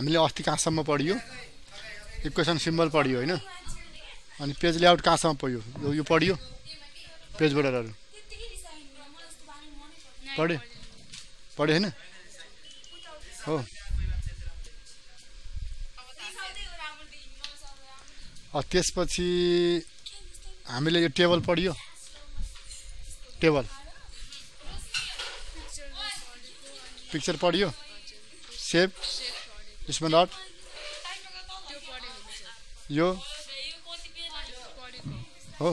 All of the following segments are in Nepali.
हामीले अस्ति कहाँसम्म पढ्यो इक्वेसन सिम्बल पढ्यो हैन अनि पेज लेआउट कहाँसम्म पढ्यो यो पढ्यो पेज बोर्डरहरु पढ्यो पढ्यो हैन हो त्यसपछि हामीले यो टेबल पढ्यो टेबल पिक्चर पढ्यो सेभ यसमा डट यो हो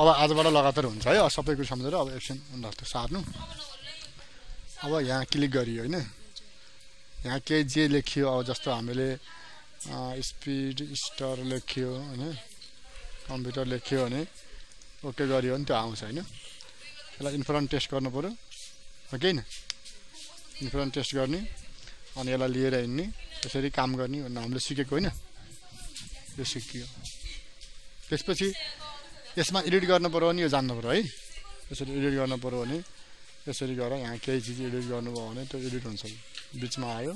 अब आजबाट लगातार हुन्छ है सबै कुरा समझेर अब एक्सन उन्नत सार्नु अब यहाँ क्लिक गरियो हैन यहाँ के जे लेखियो अब जस्तो हामीले स्पिड स्टार लेखियो हैन कम्प्युटर लेखियो अनि ओके गरियो नि त्यो आउँछ हैन त्यसलाई इन्फर्म टेस्ट गर्नु पर्यो ओके न इन्फर्म टेस्ट गर्ने अनि यसलाई लिएर हिड्ने त्यसरी काम गर्ने भन्ने हामीले सिकेको हैन यो सिकियो त्यसपछि यसमा एडिट गर्नु पर्यो अनि यो जान्नु पर्यो है त्यसरी एडिट गर्नु पर्यो भने त्यसरी गएर यहाँ केही चीज एडिट गर्नुभयो भने त्यो एडिट हुन्छ बीचमा आयो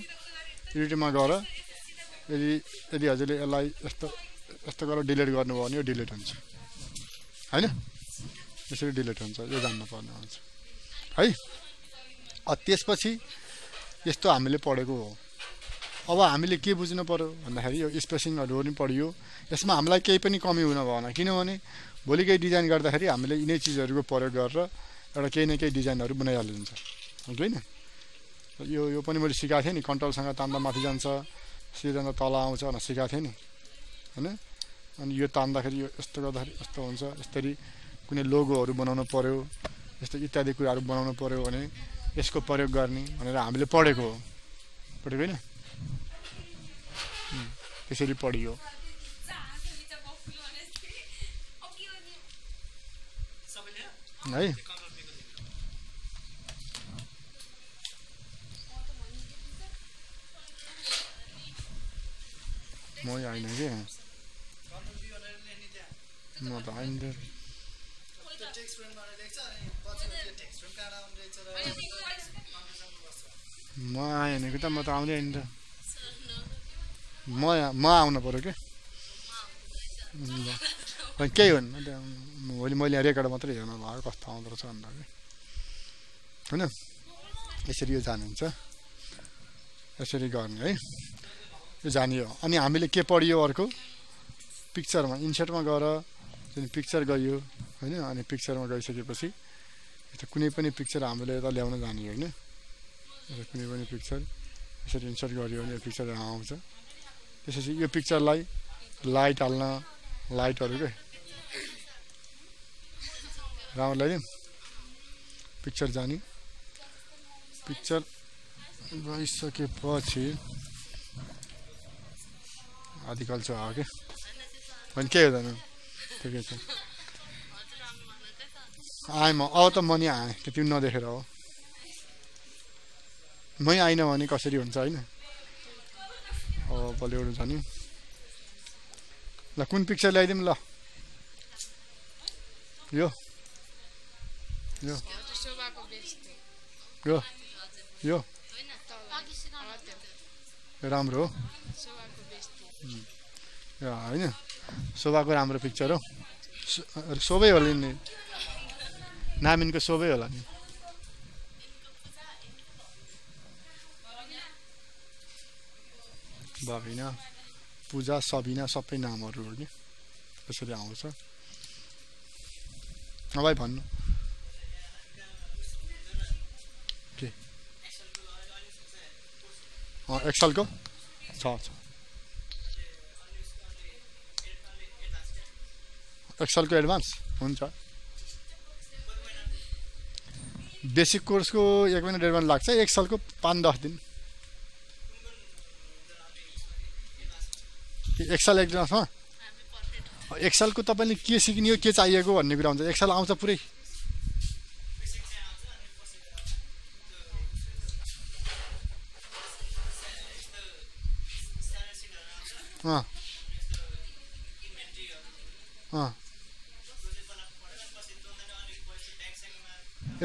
एडिटमा गएर यदि हजुरले यसलाई यस्तो गरेर डिलिट गर्नुभयो भने यो डिलिट हुन्छ हैन त्यसरी डिलिट हुन्छ यो जान्नु पर्ने हुन्छ है त्यसपछि यस्तो हामीले पढेको हो अब हामीले के बुझ्नु पर्यो भन्दाखेरि यो स्पेसिङहरु पनि पढियो यसमा हामीलाई केही पनि कमी हुन भएन किनभने भोलिकै डिजाइन गर्दाखेरि हामीले यिनै चीजहरुको प्रयोग गरेर एउटा केही न केही डिजाइनहरु बनाइहाल्नु हुन्छ बुझ्दैन यो पनि मैले सिकाएको थिएँ नि कन्ट्रोलसँग तान्दा माथि जान्छ सिधै तल आउँछ न सिकाएको थिएँ नि हैन अनि यो तान्दाखेरि यो यस्तो गर्दाखेरि यस्तो हुन्छ यसरी कुनै लोगोहरु बनाउन पर्यो यस्तो इत्यादि कुराहरु बनाउन पर्यो भने यसको प्रयोग गर्ने भनेर हामीले पढेको हो पढ्यो हैन त्यसरी पढियो है म आइन के म त आइन दे टेक्स्ट फ्रेम गर्न देख्छ अनि पछि त्यो टेक्स्ट फ्रेम काडा आउँदैछ र म आइन के त म त आउँदै हैन त म आउनु पर्यो के अनि के हो भोलि मैले रेकर्ड मात्र हेर्नु भयो कस्तो आउँदो रहेछ भन्दा के हैन यसरी यो जानुहुन्छ यसरी गर्ने है जानियो अनि हामीले के पढियो अर्को पिक्चरमा इन्सर्टमा गएर जुन पिक्चर गयो हैन अनि पिक्चरमा गइसकेपछि यता कुनै पनि पिक्चर हामीले यता ल्याउन जाने हैन कुनै पनि पिक्चर यसरी इन्सर्ट गरियो अनि यो पिक्चर आउँछ त्यसपछि यो पिक्चरलाई लाइट हाल्न लाइटहरु के रामले पिक्चर जानी पिक्चर गइसकेपछि आदिकल छ के अनि के हो ठिकै छ आए म अब त मनी आए त्यति नदेखेर हो मै आइन भने कसरी हुन्छ हैन अब बलिउड हुन्छ नि ल कुन पिक्चर ल्याइदिम ल यो यो यो यो राम्रो हो हैन शोभाको राम्रो पिक्चर हो शोभै होला नि नामिनको शोभै होला नि बाबिना पूजा सबिना सबै नामहरु हो नि त्यसरी आउँछ नभए भन्नु के एक्सेलको छ एक्सेल को एडवान्स हुन्छ बेसिक कोर्स को 1 महिना डेढ महिना लाग्छ एक्सेल को 5-10 दिन एक्सेल एडवान्स हो एक्सेल को तपाईले के सिक्ने हो के चाहिएको भन्ने कुरा हुन्छ एक्सेल आउँछ पुरै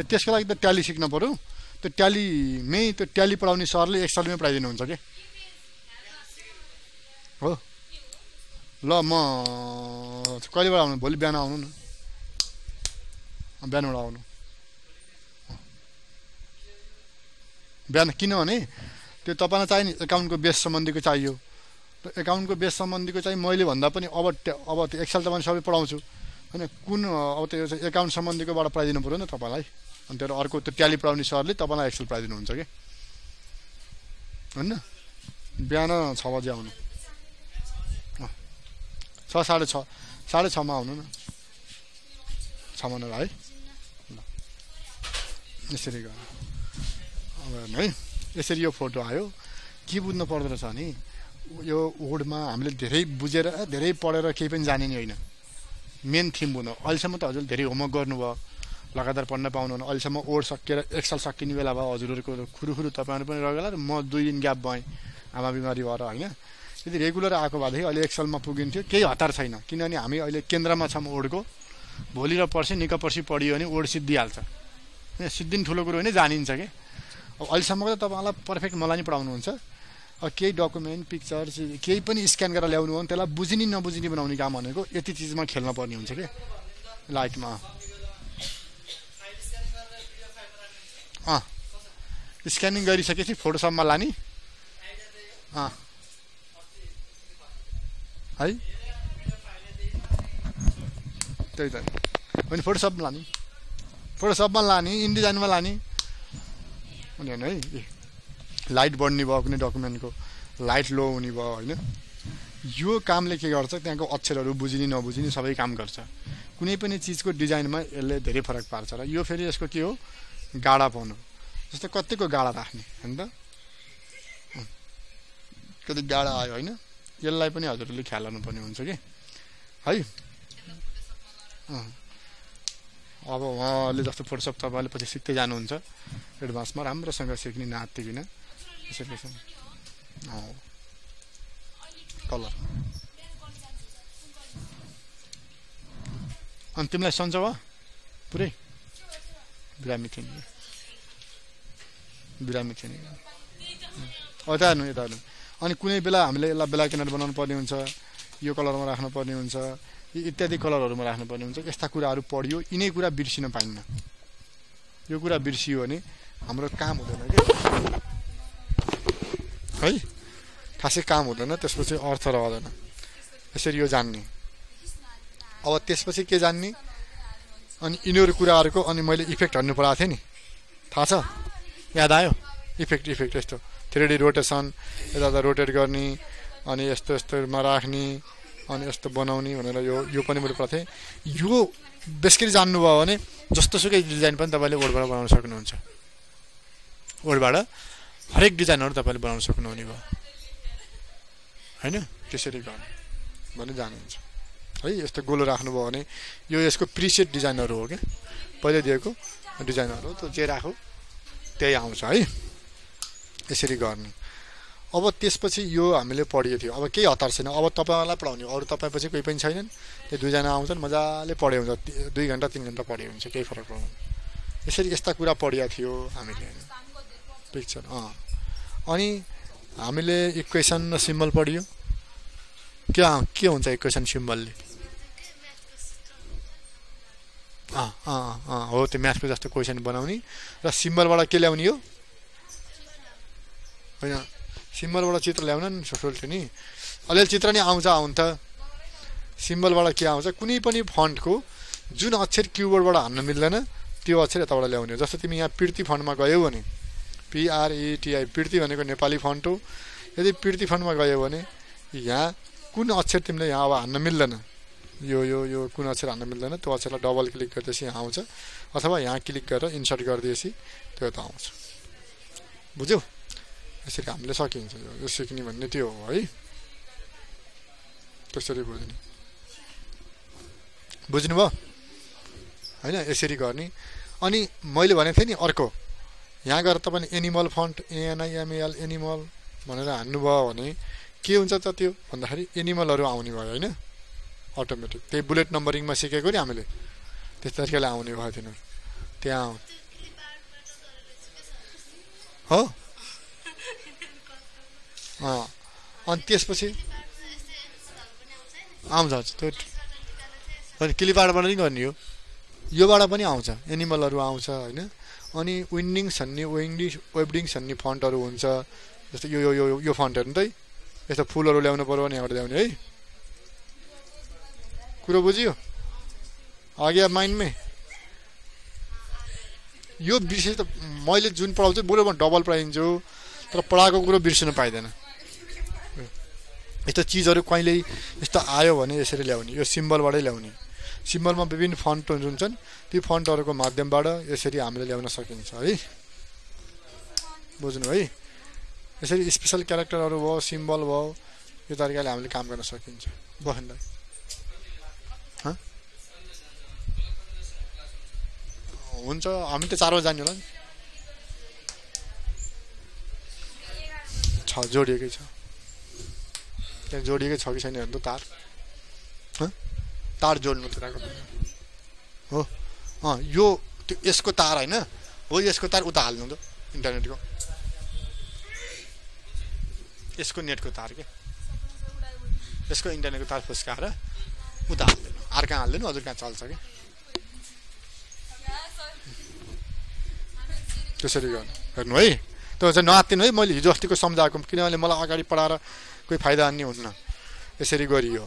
त्यसको लागि त ट्याली सिक्न पर्यो त्यो ट्यालीमै त्यो ट्याली पढाउने सरले एक्सेलमै पढाइदिनु हुन्छ के हो ल म कहिले बेला आउनु भोलि बिहान आउनु न बिहान बेला आउनु बिहान किनभने त्यो तपाईलाई चाहिने एकाउन्टको बेस सम्बन्धीको चाहियो एकाउन्टको बेस सम्बन्धीको चाहिँ मैले भन्दा पनि अब त्यो एक्सेल त म सबै पढाउँछु हैन कुन अब त्यो एकाउन्ट सम्बन्धीको बाट पढाइदिनु पर्यो नि तपाईलाई अनि त्यो अर्को त्यो ट्याली पढाउने सरले तपाईलाई एक्सेल पढाइदिनु हुन्छ के हैन बिहान 6 बजे आउनु 6 6:30 6:30 मा आउनु न 6 मा है यसरी गर्नु अब नै यसरी यो फोटो आयो के बुझ्नु पर्दछ नि यो वर्डमा हामीले धेरै बुझेर धेरै पढेर केही पनि जानिने हैन मेन थीम बुझ्नु अहिलेसम्म त हजुर धेरै होमवर्क गर्नुभयो लगातार पढ्न पाउनुहुन्न अहिलेसम्म वर्ड सकिएर एक्सेल सकिने बेला भयो हजुरहरुको खुरुखुरु तपाईहरु पनि रगला र म 2 दिन ग्याप भए आमा बिमारी भएर हैन यदि रेगुलर आको भएदेखि अहिले एक्सेलमा पुगिन्थ्यो केही हतार छैन किनभने हामी अहिले केन्द्रमा छम वर्डको भोलि र पर्सि निक पर्सि पढियो भने वर्ड सिद्धिहाल्छ हैन सिद्धिन ठुलो कुरा हैन जानिन्छ के अब अहिलेसम्मको त तपाईहरुलाई पर्फेक्ट मलाई नि पढाउनु हुन्छ अब केही डकुमेन्ट पिक्चर्स केही पनि स्क्यान गरेर ल्याउनु हो भने त्यसलाई बुझिनी नबुझिनी बनाउने काम भनेको यति चीजमा खेल्न पर्ने हुन्छ के लाइटमा स्क्यानिङ गरिसकेपछि फोटोसपमा लानी है त्यही त अनि फोटोसपमा लानी इन्डिजाइनमा लानी अनि हैन है लाइट बढ्ने भयो कुनै डकुमेन्टको लाइट लो हुने भयो हैन यो कामले के गर्छ त्यहाँको अक्षरहरू बुझिनी नबुझिनी सबै काम गर्छ कुनै पनि चीजको डिजाइनमा यसले धेरै फरक पार्छ र यो फेरि यसको के हो गाडा पाउनु जस्तो कतिको गाडा राख्ने हैन त कति गाडा आयो हैन यसलाई पनि हजुरले ख्याल गर्नुपर्ने हुन्छ के है अब उहाँले जस्तो फोटोशप तपाईले पछि सिक्दै जानुहुन्छ एडभान्समा राम्रोसँग सिक्ने नातिकिन यसरी यसरी कलर अनि तिमीलाई सन्चो भयो पुरै बिरामी थिएन अतार्नु यतार्नु अनि कुनै बेला हामीले यसलाई बेला किनार बनाउनु पर्ने हुन्छ यो कलरमा राख्नु पर्ने हुन्छ इत्यादि कलरहरुमा राख्नु पर्ने हुन्छ यस्ता कुराहरु पढियो यिनै कुरा बिर्सिन पाइन्न यो कुरा बिर्सियो भने हाम्रो काम हुँदैन के है खासै काम हुँदैन त्यसपछि अर्थ रहदैन यसरी यो जान्ने अब त्यसपछि के जान्ने अनि इनोर कुराहरुको अनि मैले इफेक्ट हन्नु पराएको थियो नि थाहा छ याद आयो इफेक्ट इफेक्ट यस्तो 3D रोटेशन यता रोटेट गर्ने अनि यस्तो यस्तोमा राख्ने अनि यस्तो बनाउने भनेर यो पनि मैले पढ्थे यो बेसिकली जान्नु भयो भने जस्तोसुकै डिजाइन पनि तपाईले वर्डबाट बनाउन सक्नुहुन्छ वर्डबाट हरेक डिजाइनहरु तपाईले बनाउन सक्नुहुने भयो हैन त्यसरी गर्ने भने जान्नुहुन्छ है यस्तो गोलो राख्नु भयो भने यो यसको प्रिसेट डिजाइनहरु हो के पहिले दिएको डिजाइनहरु हो त्यो जे राखौ त्यही आउँछ है यसरी गर्ने अब त्यसपछि यो हामीले पढियो थियो अब केही हतार छैन अब तपाईहरुलाई पढाउने अरु तपाईपछि कोही पनि छैनन् त्यो दुई जना आउँछन् मजाले पढे हुन्छ 2 घण्टा 3 घण्टा पढे हुन्छ केही फरक पर्दैन यसरी एस्ता कुरा पढिया थियो हामीले पिक्चर अनि हामीले इक्वेसन र सिम्बल पढियो के हुन्छ इक्वेसन सिम्बलले हो त्यो म्याथको जस्तो क्वेशन बनाउने र सिम्बलबाट के ल्याउने हो हैन सिम्बलबाट चित्र ल्याउन सोल्थ्यो नि अलिअलि चित्र नि आउँछ त सिम्बलबाट के आउँछ कुनै पनि फन्टको जुन अक्षर कीबोर्डबाट हान्न मिल्दैन त्यो अक्षर यताबाट ल्याउने हो जस्तो तिमी यहाँ पीर्ति फन्टमा गयौ भने P R E T I पीर्ति भनेको नेपाली फन्ट हो यदि पीर्ति फन्टमा गयौ भने यहाँ कुन अक्षर तिमीले यहाँ अब हान्न मिल्दैन यो यो यो कुन अक्षर हान्न मिल्दैन त्यो अक्षरलाई डबल क्लिक गर्तेसी आउँछ अथवा यहाँ क्लिक गरेर इन्सर्ट गर्दिएसी त्यो त आउँछ बुझ्यौ यसरी हामीले सकिन्छ यो सिक्ने भन्ने त्यो हो है त्यसरी बुझ्नु बुझ्नुभयो हैन यसरी गर्ने अनि मैले भने थिए नि अर्को यहाँ गएर तपाईले एनिमल फन्ट एनिमल एनिमल भनेर हान्नुभयो भने के हुन्छ त त्यो भन्दाखेरि एनिमलहरु आउने भयो हैन अटोमेटिक त्यही बुलेट नम्बरिङमा सिकेको नि हामीले त्यस्तै तरिकाले आउने भयो थिनु त्यहाँ हो अनि त्यसपछि आउँछ त्यो अनि क्लिपबाट पनि गर्ने हो योबाट पनि आउँछ एनिमलहरु आउँछ हैन अनि विन्डिङ्स भन्ने विन्डिङ्स वेबडिङ्स भन्ने फन्टहरु हुन्छ जस्तो यो यो यो यो फन्टहरु नि त यस्तो फुलहरु ल्याउनु पर्यो भने यहाँबाट ल्याउने है कुरा बुझियो आ गयो माइन्ड मे यो विषय त मैले जुन पढाउँछु बरु म डबल पढाइन्छु तर पढाको कुरा बिर्सन पाइदैन यस्तो चीजहरु कहिल्यै यस्तो आयो भने यसरी ल्याउने यो सिम्बलबाटै ल्याउने सिम्बलमा विभिन्न फन्टहरु हुन्छन् ती फन्टहरुको माध्यमबाट यसरी हामीले ल्याउन सकिन्छ है बुझ्नु है यसरी स्पेशल क्यारेक्टरहरु भयो सिम्बल भयो यो तरिकाले हामीले काम गर्न सकिन्छ बहनलाई ह हुन्छ हामी त 4 बजे जाने होला नि छ जोडिएकै छ त्यहाँ जोडिएको छ कि छैन भने त तार ह तार जोड्नु त हो अ यो यसको तार हैन हो यसको तार उता हाल्नु हुन्छ इन्टरनेटको यसको नेटको तार के यसको इन्टरनेटको तार फस्काएर उता हाल्दिनु अर्का हाल्दिनु हजुर कहाँ चल्छ के त्यसरी गर्नु है त्यो चाहिँ नआत्तिनु है मैले हिजो अस्तिको सम्झाएको किनभने मलाई अगाडि पढाएर कुनै फाइदा अनि हुन्न यसरी गरियो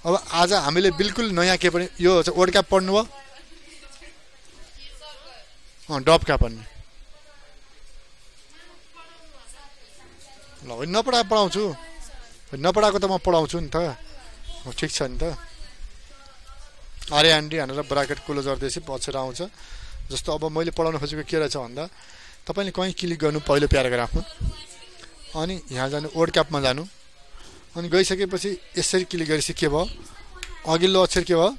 अब आज हामीले बिल्कुल नयाँ के पनि यो वर्ड क्याप पढ्नु भयो डप क्याप पढ्नु ल होइन पढाउँछु नपढाको त म पढाउँछु नि त ठीक छ नि त अरे आन्टी भनेर ब्राकेट क्लोज गर्दैछि पछि आउँछ जस्तो अब मैले पढाउन खोजेको के रहेछ भन्दा तपाईले कहीं क्लिक गर्नु पहिलो प्याराग्राफमा अनि यहाँ जानु वर्ड क्यापमा जानु अनि गइसकेपछि यसरी क्लिक गरिसके के भयो अघिल्लो अक्षर के भयो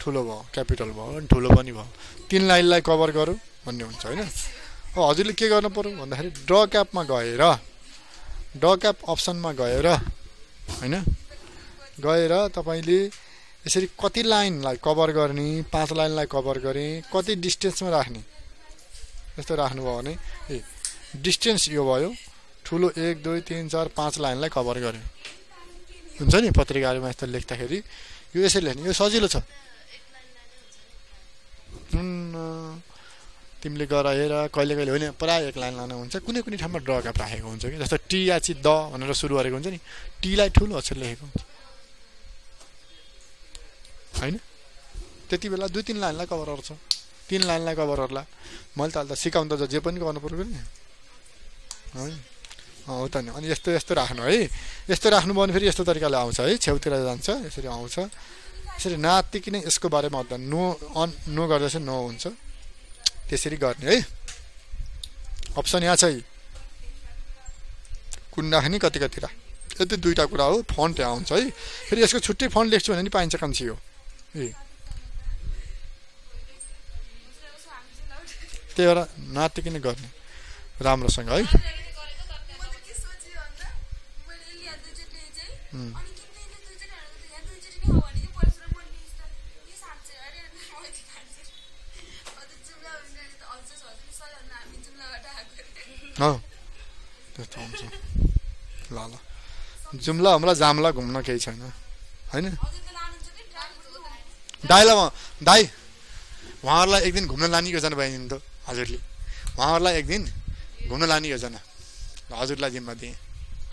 ठूलो भयो क्यापिटल भयो अनि ठूलो पनि भयो तीन लाइनलाई कभर गर्नु भन्ने हुन्छ हैन अब हजुरले के गर्न पर्यो भन्दाखेरि ड्र क्यापमा गएर ड्र क्याप अप्सनमा गएर हैन गएर तपाईले यसरी कति लाइनलाई कभर गर्ने पाँच लाइनलाई कभर गरे कति डिस्टेन्समा राख्ने यस्तो राख्नु भयो भने ए डिस्टेन्स यो भयो ठूलो 1 2 3 4 5 लाइनलाई कभर गर्यो हुन्छ नि पत्रिकामा यस्तो लेख्दाखेरि यो यसरी लेख्ने यो सजिलो छ तिमीले गराएर कहिले कहिले होइन प्राय एक लाइन लान हुन्छ कुनै कुनै ठाउँमा ड्र क्याप राखेको हुन्छ के जस्तो टी या द भनेर सुरु गरेको हुन्छ नि टी लाई ठूलो अक्षर लेखेको हुन्छ हैन त्यतिबेला दुई तीन लाइनलाई कभर गर्छ तीन लाइनलाई कभर गर्ला मैले त सिकाउन त जे पनि गर्न पर्यो नि है हो त नि अनि यस्तो यस्तो राख्नु है यस्तो राख्नु भने फेरि यस्तो तरिकाले आउँछ है छेउतिर जान्छ यसरी आउँछ यसरी नातिकिन यसको बारेमा भन्दा नो अन नो गर्दा चाहिँ नो हुन्छ त्यसरी गर्ने है अप्सन यहाँ छ कुन राख्ने कति कति राख यति दुईटा कुरा हो फन्ट यहाँ आउँछ है फेरि यसको छुट्टै फन्ट लेख्छु भने नि पाइन्छ कन्सी हो ए त्यही भएर नातिकिन गर्ने राम्रोसँग है जुम्ला हमला जामला घुम्न केही छैन हैन दाइलाई दाइ उहाँहरुलाई एक दिन घुम्न लाने योजना बनाइदिनु त हजुरले उहाँहरुलाई एक दिन घुम्न लाने योजना हजुरलाई जिम्मा दिए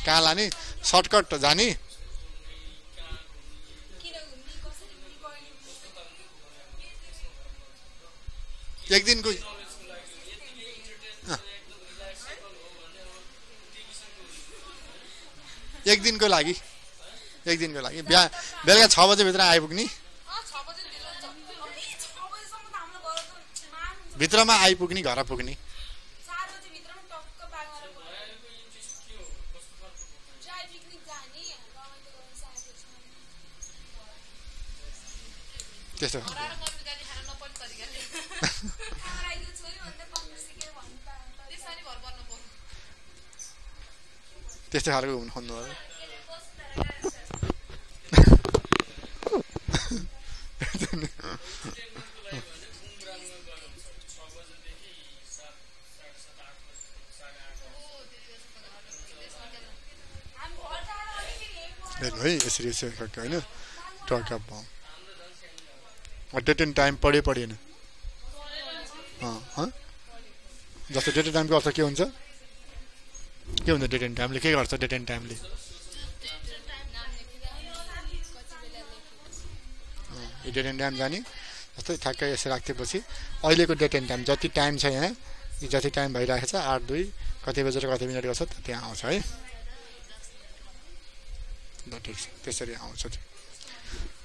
कहाँ लाने सर्टकट जाने एक दिन को लागि बिहान बेलुका 6 बजे भित्र आइपुग्ने भित्रमा आइपुग्ने घर पुग्ने 4 बजे भित्रमा टक्क पार गरेर ड्राइभ पिकनिक जाने त्यस्तो त्यस्तो खालको हुन खोज्नु होला है यसरी यसरी होइन talk about. At that in time, पढ़े पढ़े ना. हाँ हाँ. जैसे date and time का अर्थ क्या होना? क्या होना date and time? लिखेगा अर्थ date and time ले. ये date and time जानी. जैसे था क्या ऐसे रखते बसी. और ये को date and time. जाती time चाहिए. ये जाती time भाई रहे सा. आठ दुई कथित बजर कथित मिनट का साथ त्याग हो चाहिए. ठीक त्यसरी आउँछ त्यो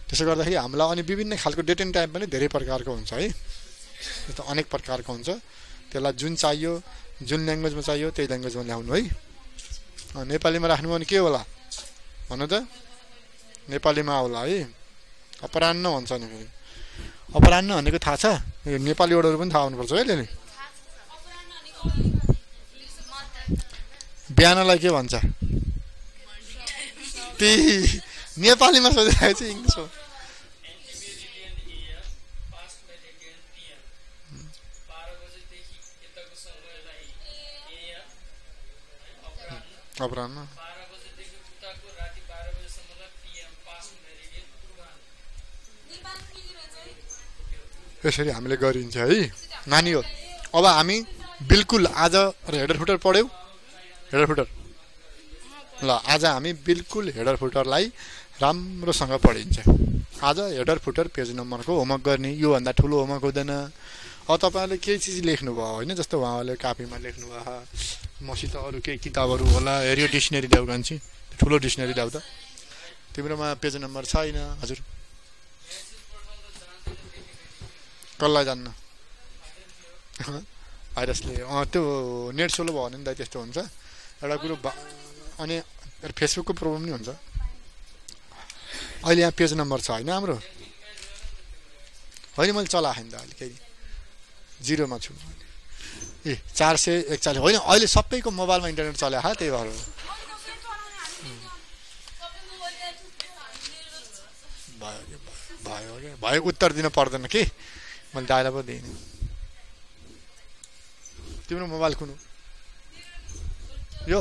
त्यसो गर्दाखेरि हामीलाई अनि विभिन्न खालको डेट एन्ड टाइम पनि धेरै प्रकारको हुन्छ है यो त अनेक प्रकारको हुन्छ त्यसलाई जुन चाहियो जुन ल्याङ्ग्वेजमा चाहियो त्यही ल्याङ्ग्वेजमा ल्याउनु है नेपालीमा राख्नु भने के होला भन त नेपालीमा होला है अपराह्न भन्छ नि फेरि अपराह्न भनेको थाहा छ यो नेपाली वर्डहरु पनि थाहा हुनुपर्छ है नि बिहानलाई के भन्छ ती नेपाली में सोचा है ची इंग्लिश हो अपराना ऐसे ही हमले कर इंच है नानी हो अब आमी बिल्कुल आजा हेडर फुटर पढ़े हो हेडर फुटर ल आज हामी बिल्कुल हेडर फुटरलाई राम्रोसँग पढिन्छ आज हेडर फुटर पेज नम्बरको होमवर्क गर्ने यो भन्दा ठूलो होमवर्क हुँदैन अब तपाईहरुले केही चीज लेख्नु भयो हैन जस्तो वहाले कापीमा लेख्नु भयो मसित अरु केही किताबहरु होला हेरियो डिक्शनरी ल्याउ गन्छी ठूलो डिक्शनरी ल्याउ त तिम्रोमा पेज नम्बर छैन हजुर कल्ला जान्न आइरसले त्यो नेट सोलो भयो भने नि त्यस्तो हुन्छ एउटा कुरा अनि फेसबुक को प्रब्लम नि हुन्छ अहिले यहाँ पेज नम्बर छ हैन हाम्रो हैन मैले चलाएँ नि त अहिले के जीरो मा छु ए 441 हैन अहिले सबैको मोबाइलमा इन्टरनेट चले हा त्यही भएर भयो उत्तर दिन पर्दैन के मैले दाइलाई पो दिइने तिम्रो मोबाइल कुन यो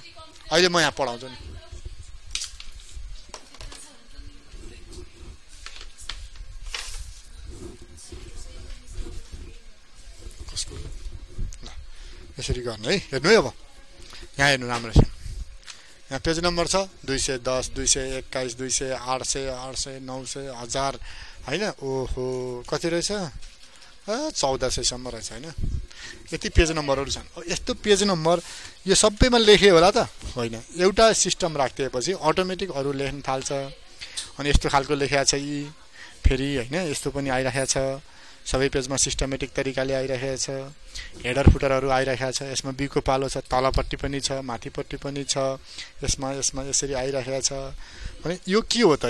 अहिले म यहाँ पढाउँछु नि कसको ल यसरी गर्ने है हेर्नु है अब यहाँ हेर्नु राम्रो छ यहाँ पेज नम्बर छ 210 221 200 800 800 900 1000 हैन ओहो कति रहेछ 1400 सम्म रहेछ हैन यति पेज नम्बरहरु छन् अब यस्तो पेज नम्बर यो सबैमा लेखे होला त हैन एउटा सिस्टम राख्तेपछि अटोमेटिक अरु लेख्न थाल्छ अनि यस्तो खालको लेख्या छ यी फेरि हैन यस्तो पनि आइराख्या छ सबै पेजमा सिस्टमेटिक तरिकाले आइराख्या छ हेडर फुटरहरु आइराख्या छ यसमा बी को पालो छ तलपट्टी पनि छ माथिपट्टी पनि छ यसमा यसरी आइराख्या छ अनि यो के हो त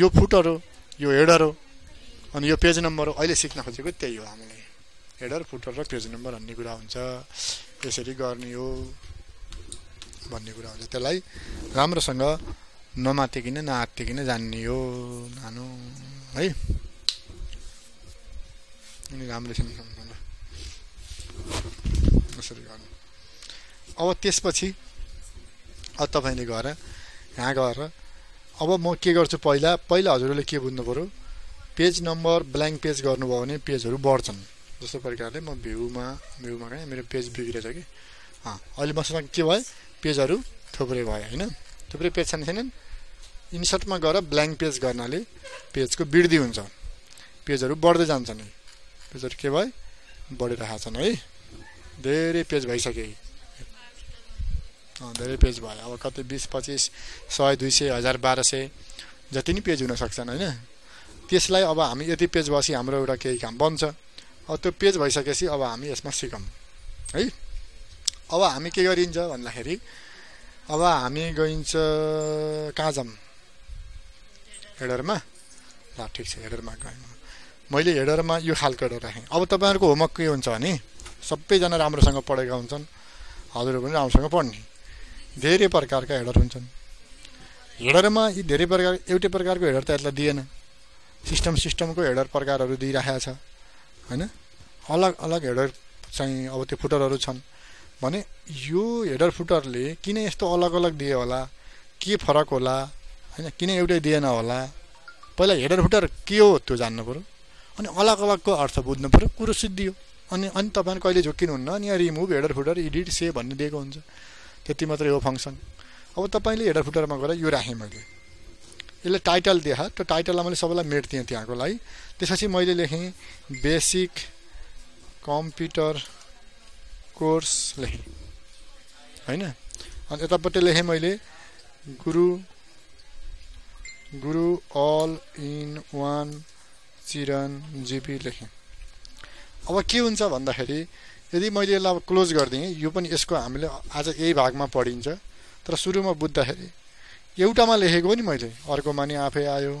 यो फुटर हो यो हेडर हो अनि यो पेज नम्बर हो अहिले सिक्न खोजेको त्यही हो हामीले हेडर फुटर र पेज नम्बर भन्ने कुरा हुन्छ त्यसरी गर्ने हो भन्ने कुरा हुन्छ त्यसलाई राम्रोसँग नमातिकिन नआत्तिकिन जान्ने हो नानु है अनि राम्रोसँग सम्झन त्यसरी गर्नु अब त्यसपछि अब तपाईले गएर यहाँ गएर अब म के गर्छु पहिला हजुरले के बुझ्नु पर्यो पेज नम्बर ब्ल्याङ्क पेज गर्नुभयो भने पेजहरु बढ्छन् जस्तो प्रकारले म भ्यूमा गए मेरो पेज बिग्रेछ के अहिले मसँग के भयो पेजहरु थुप्रै भयो हैन थुप्रै पेज छैनन् इन्सर्टमा गएर ब्ल्याङ्क पेज गर्नाले पेजको वृद्धि हुन्छ पेजहरु बढ्दै जान्छन् पेजहरु के भयो बढिरहेका छन् है धेरै पेज भइसके धेरै पेज भयो अब कति 20 25 100 200 1000 1200 जति नि पेज हुन सक्छन् हैन त्यसलाई अब हामी यति पेज बसी हाम्रो एउटा केही काम बन्छ अब त्यो पेज भइसकेपछि अब हामी यसमा सिकम है अब हामी के गरिन्छ भन्दाखेरि अब हामी गइन्छ काजम header ma la thik cha header ma मैले हेडर मा यो खालको हेडर राखे अब तपाईहरुको होमवर्क के हुन्छ भने सबै जना राम्रोसँग पढेका हुन्छन् हजुरहरु पनि राम्रोसँग पढ्नु धेरै प्रकारका हेडर हुन्छन् हेडर मा यी धेरै प्रकार एउटै प्रकारको हेडर त यसले दिएन सिस्टमको हेडर प्रकारहरु दिइराखेको छ हैन अलग अलग हेडर चाहिँ अब त्यो फुटरहरु छन् भने यो हेडर फुटरले किन यस्तो अलग अलग दिए होला के फरक होला हैन किन एउटै दिएन होला पहिला हेडर फुटर के हो त्यो जान्नु पर्यो अनि अलग-अलगको अर्थ बुझ्नु पर्यो कुरा सिद्धियो अनि अनि तपाईहरु कहिले झोकिनुहुन्न अनि यहाँ रिमुभ हेडर फुटर एडिट से भन्ने दिएको हुन्छ त्यति मात्र हो फंक्शन अब तपाईले हेडर फुटरमा गएर यो राखे मैले यसले टाइटल दिए त्यो टाइटललाई मैले सबैलाई मेट दिए त्यहाँको लागि त्यसपछि मैले लेखे बेसिक कम्प्युटर कोर्स लेखे हैन अनि यतापट्टि लेखे मैले गुरु ऑल इन वन चिरन जीपी लेखें अब के हुन्छ भन्दाखेरि यदि मैले यसलाई क्लोज गर्दिए यो पनि यसको हामीले आज यही भागमा पढिन्छ तर सुरुमा बुझ्दाखेरि एउटामा लेखेको नि मैले अर्कोमा नि आफै आयो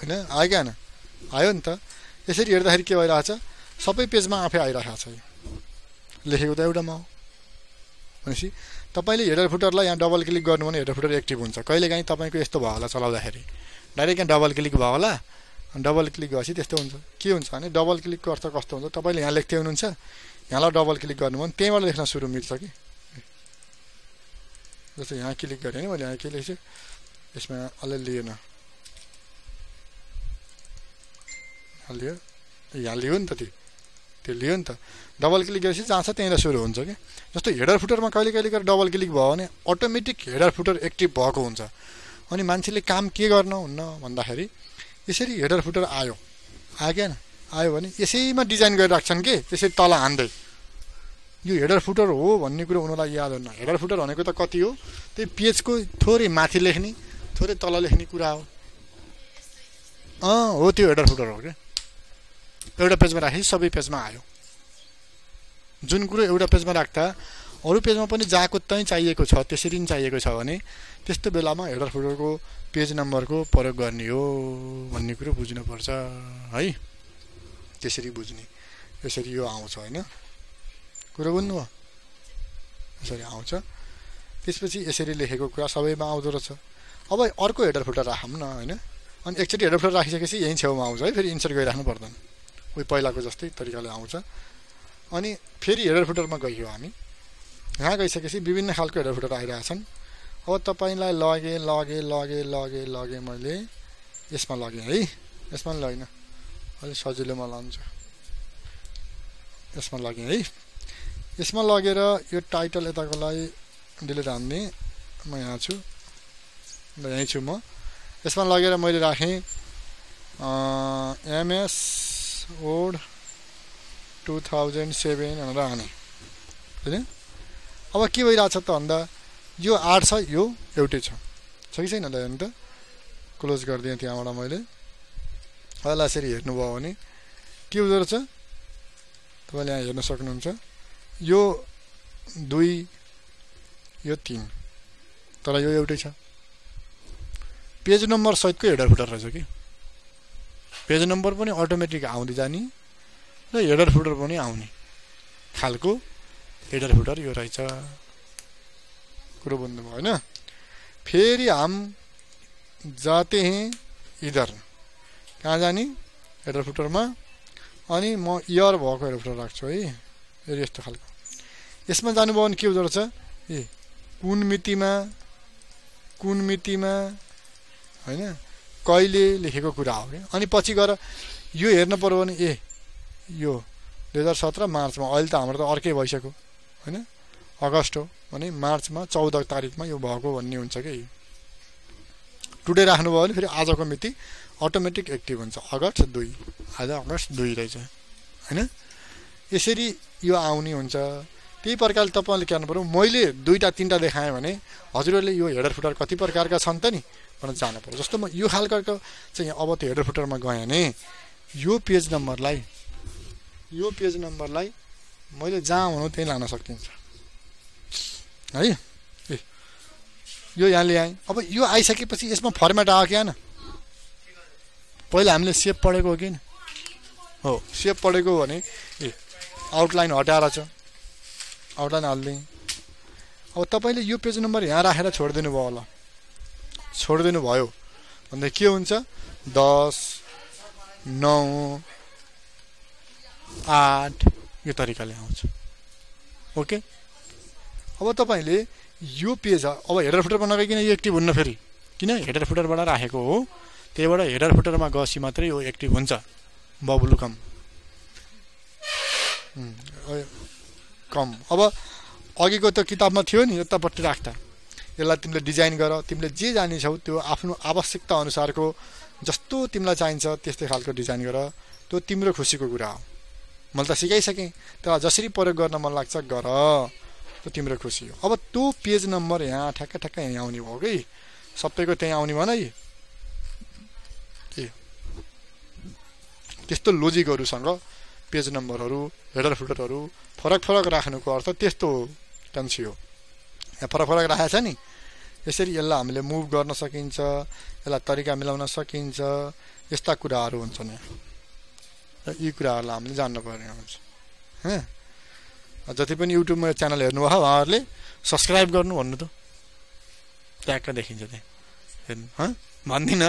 हैन आएन आयो नि त यसरी हेर्दाखेरि के भइरा छ सबै पेजमा आफै आइराखेको छ लेखेको त एउटामा हो भनेसी तपाईले हेडर फुटरलाई यहाँ डबल क्लिक गर्नु भने हेडर फुटर एक्टिभ हुन्छ कहिलेकाही तपाईको यस्तो भयो होला चलाउँदाखेरि डाइरेक्ट डबल क्लिक भयो होला डबल क्लिक गर्छ त्यस्तो हुन्छ के हुन्छ भने डबल क्लिक गर्छ कस्तो हुन्छ तपाईले यहाँ लेख्दै हुनुहुन्छ यहाँलाई डबल क्लिक गर्नु भने त्यहीबाट लेख्न सुरु मिल्छ कि जस्तो यहाँ क्लिक गरे नि मैले यहाँ के लेख्छु यसमा अलि लिएन अलि यहाँ लियो नि त त्यो लियो नि त डबल क्लिक गरेपछि जहाँ छ त्यहीबाट सुरु हुन्छ के जस्तो हेडर फुटरमा कहिले गरेर डबल क्लिक भयो भने अटोमेटिक हेडर फुटर एक्टिभ भएको हुन्छ अनि मान्छेले काम के गर्न हुन्न भन्दाखेरि यसरी हेडर फुटर आयो आएन आयो भने यसैमा डिजाइन गरिराख्छन् के त्यसरी तल हान्दै यो हेडर फुटर हो भन्ने कुरा उनीलाई याद हुँदैन हेडर फुटर भनेको त कति हो त्यो पेजको थोरै माथि लेख्ने थोरै तल लेख्ने कुरा हो हो त्यो हेडर फुटर हो के एउटा पेजमा राखि सबै पेजमा आयो जुन कुरा एउटा पेजमा राख्दा अरु पेजमा पनि जाको तै चाहिएको छ त्यसरी नै चाहिएको छ भने त्यस्तो बेलामा हेडर फुटरको पेज नम्बरको प्रयोग गर्ने हो भन्ने कुरा बुझ्नु पर्छ है त्यसरी बुझ्ने यसरी यो आउँछ हैन कुरा बुझ्नु भयो यसरी आउँछ त्यसपछि यसरी लेखेको कुरा सबैमा आउँदो रहेछ अब अर्को हेडर फुटर राखौँ न हैन अनि एकचोटी हेडर फुटर राखिसकेपछि यही छेउमा आउँछ है फेरि इन्सर्ट गरिराख्नु पर्दैन उही पहिलाको जस्तै तरिकाले आउँछ अनि फेरि हेडर फुटरमा गयो हामी यहाँ गइसकेपछि विभिन्न खालको हेडर फुटर आइराछन् अब तपाईलाई लगे लगे लगे लगे लगे मैले यसमा लगे है यसमा लगिन अलि सजिलोमा लान्छ यसमा लगे है यसमा लगेर यो टाइटल यताको लागि डिलिट हान्ने म यहाँ छु म यसमा लगेर मैले राखे MS Word 2007 भनेर हाने हैन अब के भइराछ त भन्दा यो 8 छ यो एउटै छ सही छैन ल अनि त क्लोज गर्दिए त्यहाँबाट मैले होला यसरी हेर्नु भयो भने के हुँदो रहेछ तपाईले यहाँ हेर्न सक्नुहुन्छ यो 2 यो 3 तर यो एउटै छ पेज नम्बर सहितको हेडर फुटर रहेछ कि पेज नम्बर पनि अटोमेटिक आउँदै जानी र हेडर फुटर पनि आउने खालको हेडर फुटर यो रहेछ कुरो बन्द भयो हैन फेरि हम जाते हैं इधर कहाँ जानी हेडर फुटरमा अनि म इयर भएको हेडर फुटर राख्छु है फेरि यस्तो खालको यसमा जानु भयो भने के हुँदो रहेछ ए कुन मितिमा हैन कहिले लेखेको कुरा हो के अनि पछि गएर यो हेर्न पर्यो भने ए यो 2017 मार्चमा अहिले त हाम्रो त अर्कै भइसक्यो हैन अगस्ट हो भने मार्चमा 14 तारिखमा यो भएको भन्ने हुन्छ के टुडे राख्नु भयो भने फेरि आजको मिति अटोमेटिक एक्टिभ हुन्छ अगस्ट 2 आज अगस्ट 2 रहेछ हैन यसरी यो आउने हुन्छ त्यही प्रकारले तपाईले के गर्नु पर्यो मैले दुईटा तीनटा देखाए भने हजुरहरूले यो हेडर फुटर कति प्रकारका छन् त नि भनेर जान्न पर्यो जस्तो म यो खालको चाहिँ अब त्यो हेडर फुटरमा गए भने यो पेज नम्बरलाई मैले जहाँ हुनु त्यही लान सकिन्छ है यो यहाँ ले आएँ। अब यो आइसकेपछि यसमा फर्मेट आयो क्या हैन, पहिला हामीले सेप पढेको किन हो, सेप पढेको भने आउटलाइन हटाएर छ, आउटलाइन हाल्दै। अब तपाईले यो पेज नम्बर यहाँ राखेर छोड्दिनु भयो होला, छोड्दिनु भयो भन्दा के हुन्छ 10 9 8 यो तरिकाले आउँछ। ओके अब तपाईले यो पेज अब हेडर फुटर बनाएको किन यो एक्टिभ हुन्न फेरि, किन हेडर फुटरबाट राखेको हो, त्यसबाट हेडर फुटरमा गसी मात्रै यो एक्टिभ हुन्छ। बबुलु कम कम अब अघिको त किताबमा थियो नि, यतापट्टि राख्दा यसलाई तिमीले डिजाइन गर, तिमीले जे जानिन्छौ त्यो आफ्नो आवश्यकता अनुसारको जस्तो तिमीलाई चाहिन्छ त्यस्तै खालको डिजाइन गर, त्यो तिम्रो खुसीको कुरा हो। मैले त सिकाइसके, तर जसरी प्रयोग गर्न मन लाग्छ गर, त्यो तिम्रो खुसी हो। अब त्यो पेज नम्बर यहाँ ठ्याक्क ठ्याक्क यहाँ आउने भयो कि सबैको त्यही आउने भन है, त्यस्तो लोजिकहरुसँग पेज नम्बरहरु हेडर फुटरहरु फरक फरक राख्नुको अर्थ त्यस्तो टन्सी हो। यहाँ फरक फरक राखेछ नि, यसरी यसलाई हामीले मुभ गर्न सकिन्छ, यसलाई तरिका मिलाउन सकिन्छ, यस्ता कुराहरु हुन्छन् यहाँ। यी कुराहरुलाई हामीले जान्नुपर्ने हुन्छ। जति पनि युट्युबमा च्यानल हेर्नु भयो उहाँहरुले सब्स्क्राइब गर्नु भन्नु त ट्याग देखिन्छ त्यहाँ हेर्नु, भन्दिन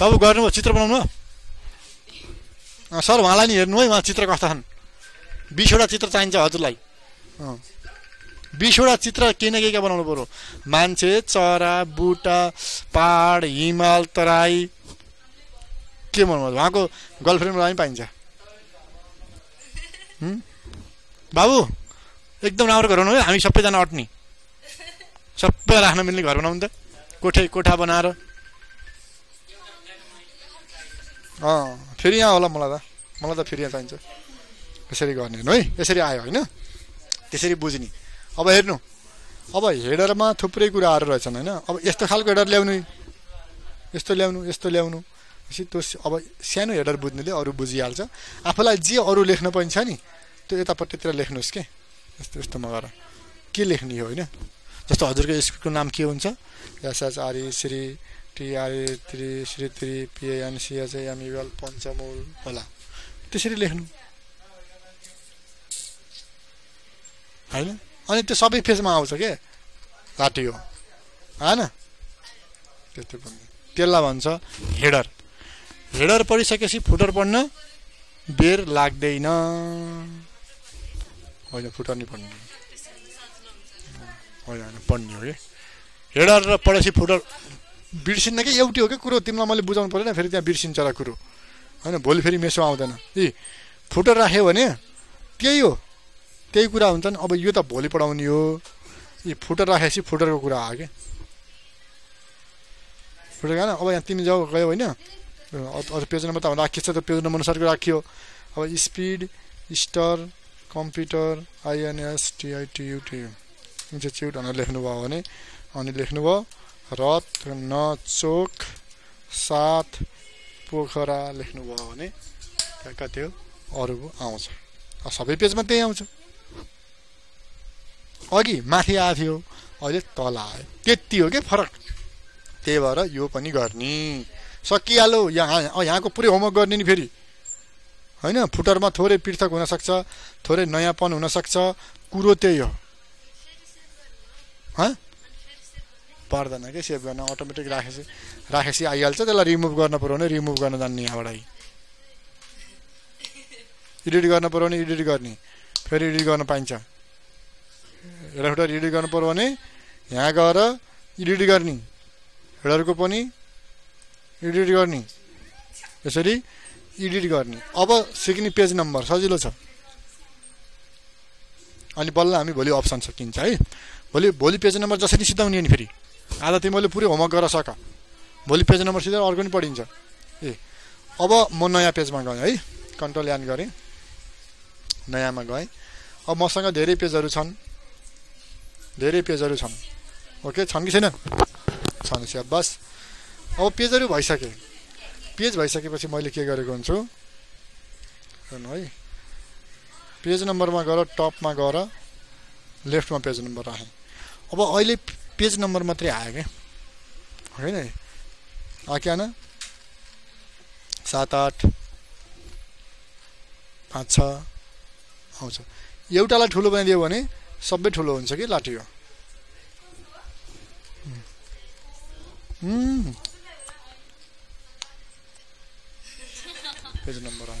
तब गर्नु चित्र बनाउनु सर उहाँलाई नि हेर्नु है, उहाँ चित्र कस्ता छन्, 20 वटा चित्र चाहिन्छ हजुरलाई, 20 वटा चित्र केही न केही का बनाउनु पर्यो, मान्छे चरा बुटा पहाड हिमाल तराई के बनाउनु, उहाँको गर्लफ्रेन्डलाई पनि पाइन्छ। बाबु एकदम राम्रो घर बनाउनु है, हामी सबैजना अट्ने सबै राख्न मिल्ने घर बनाउनु त, कोठा बनाएर फेरि यहाँ होला, मलाई त फेरि यहाँ चाहिन्छ। यसरी गर्ने हेर्नु है, यसरी आयो हैन, त्यसरी बुझ्ने। अब हेर्नु अब हेडरमा थुप्रै कुराहरु रहेछन् हैन, अब यस्तो खालको हेडर ल्याउनु, यस्तो ल्याउनु त्यो अब सानो हेडर बुझ्नेले अरु बुझिहाल्छ। आफूलाई जे अरु लेख्न पनि छ नि त्यो यतापट्टितिर लेख्नुहोस् के, यस्तो मगर के लेख्ने हो हैन। जस्तो हजुरको स्कुलको नाम के हुन्छ, एसएचआरई श्री TRA 3 Sri 3 PANCHMUL पञ्चमूल होला, त्यसरी लेख्नु हैन। अनि त्यो सबै फेजमा आउँछ के काटियो हैन, त्यस्तो पनि त्यसलाई भन्छ हेडर। हेडर पढिसकेपछि फुटर पढ्न बेर लाग्दैन हैन, फुटर नि पढ्नु हैन पढ्नु हो के हेडर र पढेपछि फुटर बिर्सिन्न के एउटै हो के कुरो, तिमीलाई मैले बुझाउनु पर्दैन फेरि त्यहाँ बिर्सिन्छ र कुरो हैन, भोलि फेरि मेसो आउँदैन। ए फुटर राख्यो भने त्यही हो, त्यही कुरा हुन्छ नि। अब यो त भोलि पढाउने हो, ए फुटर राखेपछि फुटरको कुरा आयो के फुटर हैन। अब यहाँ तिमी जाऊ गयो होइन, अरू पेज नम्बर त राखिएछ, त पेज नम्बर अनुसारको राखियो। अब स्पिड स्टर कम्प्युटर INSTITUT इन्स्टिच्युट भनेर लेख्नुभयो भने, अनि लेख्नुभयो रथ नचोक साथ पोखरा लेख्नुभयो भने ठ्याक्क त्यो अरु आउँछ। सबै पेजमा त्यही आउँछ, अघि माथि आएको थियो अहिले तल आयो, त्यति हो के फरक। त्यही भएर यो पनि गर्ने सकिहाल्यो। यहाँको पुरै होमवर्क गर्ने नि फेरि हैन। फुटरमा थोरै पृथक हुनसक्छ, थोरै नयाँपन हुनसक्छ, कुरो त्यही हो पर्दैन के सेभ गर्न, अटोमेटिक राखेपछि आइहाल्छ। त्यसलाई रिमुभ गर्न पर्यो भने रिमुभ गर्न जान्ने, यहाँबाट एडिट गर्न पर्यो भने एडिट गर्ने, फेरि एडिट गर्न पाइन्छ। हेडरको एडिट गर्नु पर्यो भने यहाँ गएर एडिट गर्ने, हेडरको पनि एडिट गर्ने, यसरी एडिट गर्ने। अब सिक्ने पेज नम्बर सजिलो छ, अनि बल्ल हामी भोलि अप्सन सकिन्छ है। भोलि पेज नम्बर जसरी सिधाउने नि फेरि, आज तिमीले पुरै होमवर्क गर्न सक, भोलि पेज नम्बर सिधा अर्को पनि पढिन्छ। ए अब म नयाँ पेजमा गएँ है, कन्ट्रोल एन गरेँ, नयाँमा गएँ। अब मसँग धेरै पेजहरू छन् ओके, छन् कि छैन, छन् स्या बस। अब पेजहरू भइसके, पेज भइसकेपछि मैले के गरेको हुन्छु हेर्नु है, पेज नम्बरमा गएर टपमा गएर लेफ्ट में पेज नंबर आए अब अहिले पेज नंबर मात्र आए क्या है ना क्या ना 7 8 5 6 आउँछ एउटालाई ठुलो बनाइदियो भने सबै ठुलो हुन्छ कि लाटियो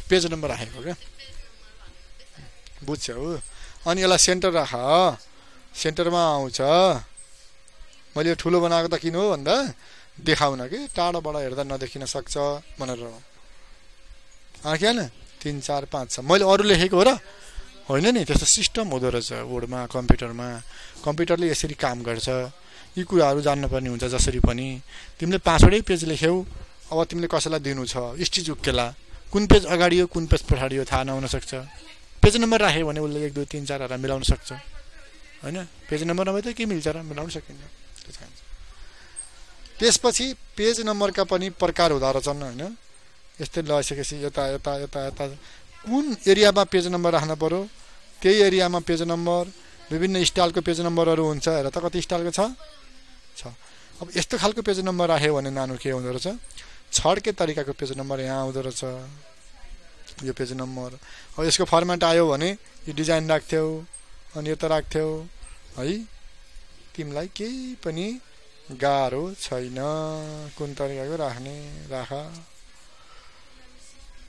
पेज नम्बर आएको के बुझ्छौ अनि यसलाई सेन्टर राख सेन्टरमा आउँछ मैले यो ठुलो बनाएको त किन हो भन्दा देखाउन के टाढोबाट हेर्दा नदेखिन सक्छ भनेर आ के न 3 4 5 6 मैले अरु लेखेको हो र होइन नि त्यस्तो सिस्टम हुँदो रहेछ वर्डमा कम्प्युटरमा कम्प्युटरले यसरी काम गर्छ यी कुराहरु जान्न पर्ने हुन्छ जसरी पनि तिमीले पासवर्डै पेज लेख्यौ अब तिमीले कसैलाई दिनु छ इष्टिजुक्केला कुन पेज अगाडि हो कुन पेज पछाडि हो थाहा नहुन सक्छ पेज नम्बर राखे भने उले 1 2 3 4 हरा मिलाउन सक्छ हैन पेज नम्बर नभए त के मिल्छ र मिलाउन सकिन्न त्यसपछि पेज नम्बरका पनि प्रकार हुँदा रहेछन् हैन यस्तै लइसकेपछि यता यता यता यता कुन एरियामा पेज नम्बर राख्न पर्यो त्यही एरियामा पेज नम्बर विभिन्न स्टाइलको पेज नम्बरहरु हुन्छ हेर त कति स्टाइलको छ अब यस्तो खालको पेज नम्बर राख्यो भने नानु के हुँदो रहेछ छड्के तरिकाको पेज नम्बर यहाँ आउँदो रहेछ यो पेज नम्बर अब यसको फर्मेट आयो भने यो डिजाइन राख्थ्यौ अनि यो त राख्थ्यौ है तिमलाई केही पनि गाह्रो छैन कुन तरिकाको राख्ने राखा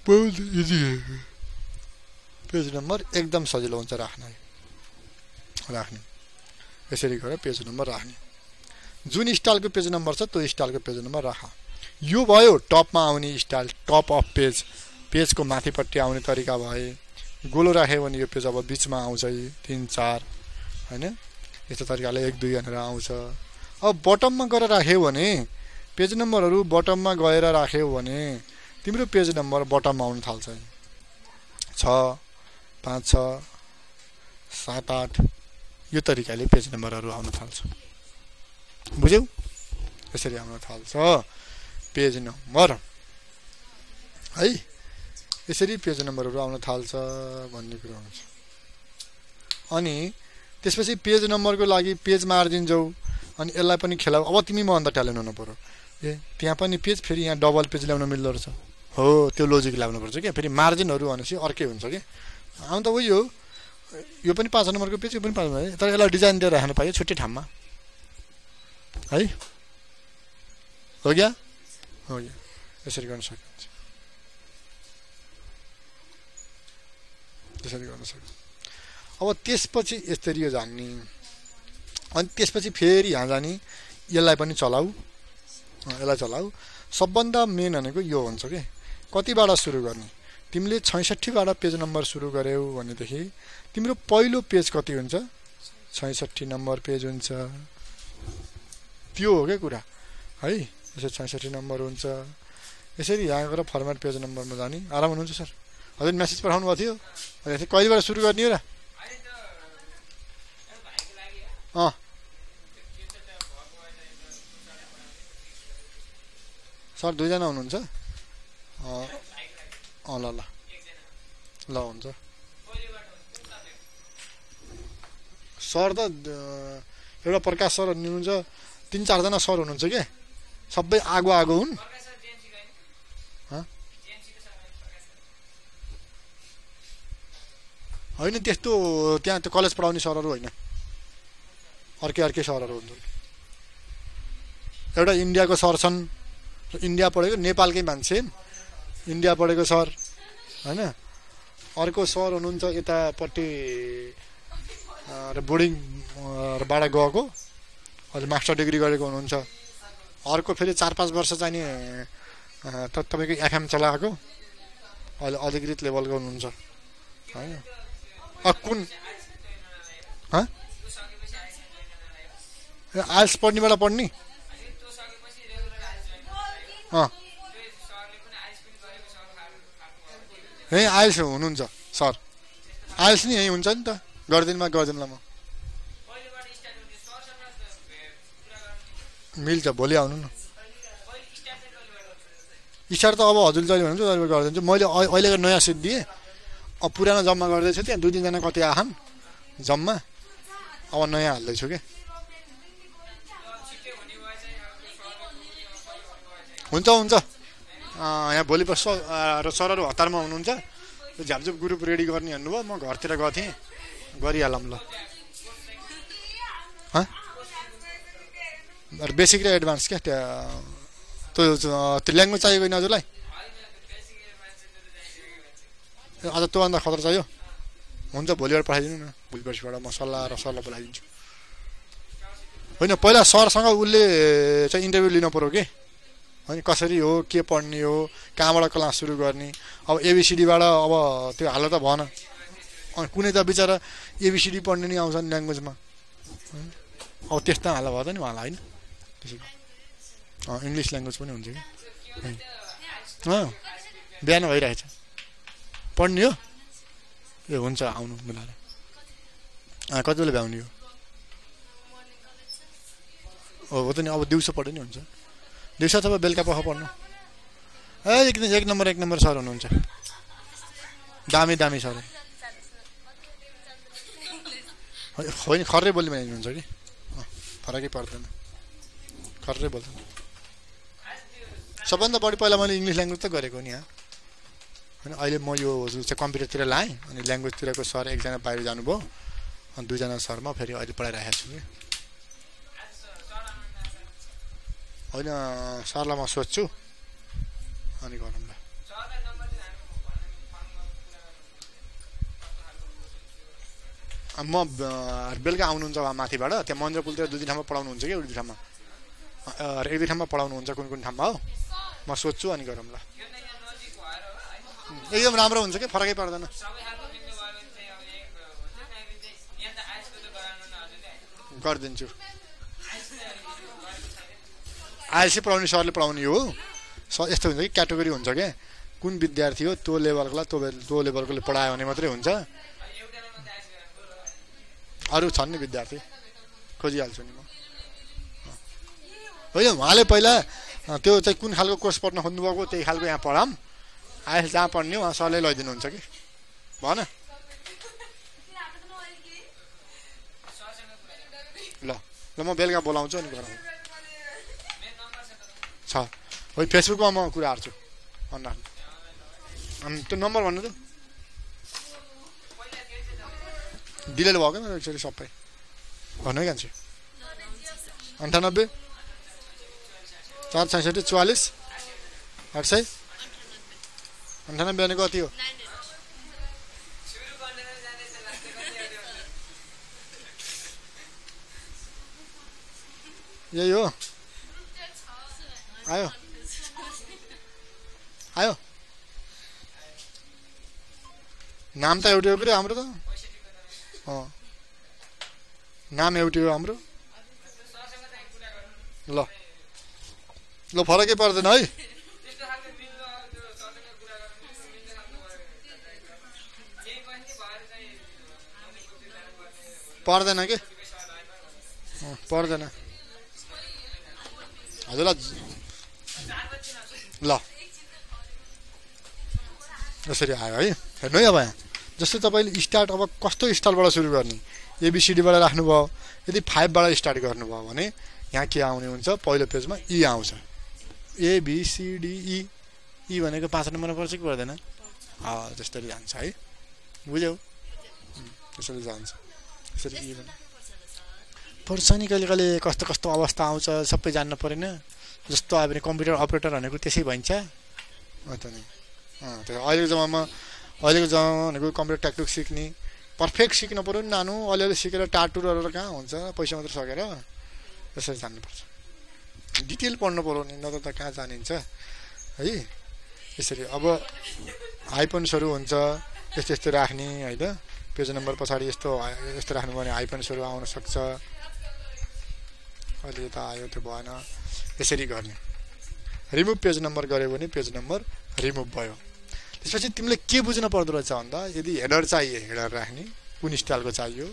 बहुत इजी है पेज नम्बर एकदम सजिलो हुन्छ राख्ने यसरी गरेर पेज नम्बर राख्ने जुन स्टाइलको पेज नम्बर छ त्यो स्टाइलको पेज नम्बर राख यो भयो टपमा आउने स्टाइल टप अफ पेज पेजको माथिपट्टि आउने तरिका भए गोलो राख्यो भने यो पेज अब बीचमा आउँछ 3 4 हैन यस्तो तरिकाले 1 2 भनेर आउँछ अब बटममा गएर राख्यो भने पेज नम्बरहरु बटममा गएर राख्यो भने तिम्रो पेज नम्बर बटममा आउन थाल्छ 6 5 6 7 8 यो तरिकाले पेज नम्बरहरु आउन थाल्छ बुझ्यौ यसरी आउन थाल्छ पेज नम्बर है यसरी पेज नम्बरहरु आउन थाल्छ भन्ने कुरा हुन्छ अनि त्यसपछि पेज नम्बरको लागि पेज मार्जिन जाऊ अनि यसलाई पनि खेलाऊ अब तिमी म अन्त ट्यालेन्ट हुनु पर्यो ए त्यहाँ पनि पेज फेरि यहाँ डबल पेज ल्याउन मिल्दो रहेछ हो त्यो लजिक ल्याउनु पर्छ के फेरि मार्जिनहरु भनेपछि अर्कै हुन्छ के आउँ त उही हो यो पनि 5 नम्बरको पेज यो पनि 5 नम्बर तर यसलाई डिजाइन दिएर राख्नु पाइयो छुट्टै ठाममा है हो गयो यसरी गर्न सकिन्छ त्यसरी गर्न सकिन्छ अब त्यसपछि यसरी यो जान्ने अनि त्यसपछि फेरि यहाँ जानी यसलाई पनि चलाऊ यसलाई चलाऊ सबभन्दा मेन भनेको यो हुन्छ के कतिबाट सुरु गर्ने तिमीले 66 बाट पेज नम्बर सुरु गर्यौ भने देखि तिम्रो पहिलो पेज कति हुन्छ 66 नम्बर पेज हुन्छ त्यो हो के कुरा है यसरी 66 नम्बर हुन्छ यसरी यहाँ गएर फर्मेट पेज नम्बरमा जानी आराम हुन्छ सर हजुर मेसेज पठाउनु भएको थियो अनि कहिलेबाट सुरु गर्ने हो र सर दुईजना हुनुहुन्छ ल ल ल हुन्छ सर त एउटा प्रकाश सर हुनुहुन्छ 3 4 जना सर हुनुहुन्छ के सबै आगो आगो हुन् हैन त्यस्तो त्यहाँ त कलेज पढाउने सरहरु हैन अर्के सरहरु हुनुहुन्छ एउटा इन्डियाको सर छन् इन्डिया पढेको नेपालकै मान्छे इन्डिया पढेको सर हैन अर्को सर हुनुहुन्छ यता पट्टी र बोर्डिङ बाट गएको अहिले मास्टर डिग्री गरेको हुनुहुन्छ अर्को फेरि 4 5 वर्ष चाहिँ तपाईको एफएम चलाएको अहिले अधिकृत लेभलको हुनुहुन्छ हैन कुन ह आइएल्स पढ्ने बेला पढ्नी यही आइल्स हुनुहुन्छ सर आइल्स नि यही हुन्छ नि त गर्दिनमा गर्दिनला म मिल्छ भोलि आउनु न स्टार्ट त अब हजुर जहिले हुनुहुन्छ जहिले गरिदिन्छु मैले अहिलेको नयाँ सेट दिएँ अब पुरानो जम्मा गर्दैछु त्यहाँ 2 3 जना कति आछन् जम्मा अब नयाँ हाल्दैछु के हुन्छ हुन्छ यहाँ भोलि पर्छ र सरहरु हतारमा हुनुहुन्छ झ्यापझ्याप ग्रुप रेडी गर्ने भन्नुभयो म घरतिर गए थिए गरिहालम ल ह बेसिक र एडभान्स के त्यो ल्याङ्ग्वेज चाहिएको नि हजुरलाई आज त भन्दा खतरा चाहियो हुन्छ भोलिबाट पठाइदिनु न भोलिपछिबाट म सल्लाह र सरलाई बोलाइदिन्छु हैन पहिला सरसँग उले चाहिँ इन्टरभ्यु लिन पर्यो के अनि कसरी हो के पढ्ने हो कहाँबाट क्लास सुरु गर्ने अब एबीसीडी बाट अब त्यो हाल त भएन अनि कुनै त बिचारा एबीसीडी पढ्ने नि आउँछ नि ल्याङ्ग्वेजमा अब त्यस्ता हाल भयो त नि उहाँलाई हैन त्यसैको इंग्लिश ल्याङ्ग्वेज पनि हुन्छ के हैन ध्यान भइरहेछ पढ्ने हो ए हुन्छ आउनु मलाई कति बेला भ्याउने हो हो त नि अब दिउँसो पढ्ने हुन्छ दिउँसो अथवा बेलुका पख पढ्नु ए एक नम्बर सर हुनुहुन्छ दामी सर होइन खर्रै बोली मान्छे हुन्छ कि फरकै पर्दैन खर्रै बोल्दैन सबभन्दा बढी पहिला मैले इंग्लिश ल्याङ्ग्वेज त गरेको नि यहाँ अनि अहिले म यो चाहिँ कम्प्युटरतिर लाएँ अनि ल्याङ्ग्वेजतिरको सर एकजना बाहिर जानुभयो अनि दुईजना सर म फेरि अहिले पढाइरहेको छु कि होइन सरलाई म सोध्छु अनि गरौँ ल म बेलुका आउनुहुन्छ उहाँ माथिबाट त्यहाँ मन्दिर पुलतिर दुई ठाउँमा पढाउनुहुन्छ कि दुई ठाउँमा एक दुई ठाउँमा पढाउनुहुन्छ कुन कुन ठाउँमा हो म सोध्छु अनि गरौँ ल एकदम राम्रो हुन्छ के फरकै पर्दैन गरिदिन्छु आइएलसी पढाउने सरले पढाउने हो सर यस्तो हुन्छ कि क्याटेगोरी हुन्छ के कुन विद्यार्थी हो त्यो लेभलकोलाई त्यो लेभलकोले पढायो भने मात्रै हुन्छ अरु छन् नि विद्यार्थी खोजिहाल्छु नि म होइन उहाँले पहिला त्यो चाहिँ कुन खालको कोर्स पढ्न खोज्नुभएको त्यही खालको यहाँ पढाम आइएल जहाँ पढ्ने उहाँ सरले लैदिनुहुन्छ कि भन ल ल म बेलुका बोलाउँछु अनि गरौँ छ हो फेसबुकमा म कुरा हार्छु अनलाइन अनि त्यो नम्बर भन्नु त डिलेट भयो क्या मेरो एक्चुअली सबै भन्नु है कान्छे 98 466 44 800 98 भने कति हो यही हो आयो आयो नाम त एउटै हो कि हाम्रो त नाम एउटै हो हाम्रो ल ल फरकै पर्दैन है पर्दैन के पर्दैन हजुरलाई ल यसरी आयो है हेर्नु है अब यहाँ जस्तै तपाईले स्टार्ट अब कस्तो स्टाइलबाट सुरु गर्ने एबीसीडीबाट राख्नुभयो यदि 5बाट स्टार्ट गर्नुभयो भने यहाँ के आउने हुन्छ पहिलो पेजमा ई आउँछ एबीसीडीई ई भनेको 5 नम्बरमा पर्छ कि पर्दैन जस्तै जान्छ है बुझ्यौ त्यसरी जान्छ यसरी ई पर्छ नि कहिले कस्तो अवस्था आउँछ सबै जान्न पर्दैन जस्तो आयो भने कम्प्युटर अपरेटर भनेको त्यसै भन्छ हो त नि त्यो अहिलेको जमानामा भनेको कम्प्युटर ट्याक्टिक सिक्ने परफेक्ट सिक्न पर्यो नि नानु अलिअलि सिकेर टाटुर कहाँ हुन्छ पैसा मात्र सकेर त्यसरी जान्नुपर्छ डिटेल पढ्नु पर्यो नि नत्र त कहाँ जानिन्छ है यसरी अब हाइफन्सहरू हुन्छ यस्तो राख्ने है त पेज नम्बर पछाडि यस्तो राख्नु भने हाइफन्सहरू आउन सक्छ अहिले त आयो त्यो भएन यसरी गर्ने रिमुभ पेज नम्बर गर्यो भने पेज नम्बर रिमुभ भयो त्यसपछि तिमीले के बुझ्न पर्दो रहेछ भन्दा यदि हेडर चाहिए हेडर राख्ने कुन स्टाइलको चाहियो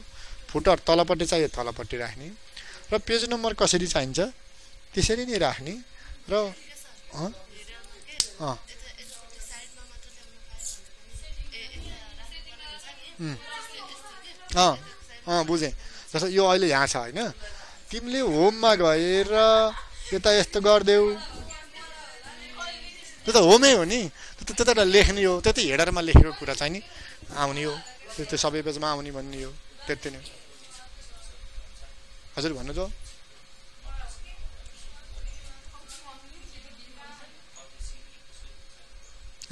फुटर तलपट्टि चाहिए तलपट्टि राख्ने र पेज नम्बर कसरी चाहिन्छ त्यसरी नै राख्ने र बुझेँ जस्तो यो अहिले यहाँ छ हैन तिमीले होममा गएर यो त यस्तो गर्देउ त्यो त होमै हो नि त्यो त लेख्ने हो त्यति हेडरमा लेखेको कुरा चाहिँ नि आउने हो त्यो सबै पेजमा आउने भन्ने हो त्यति नै हजुर भन्नु त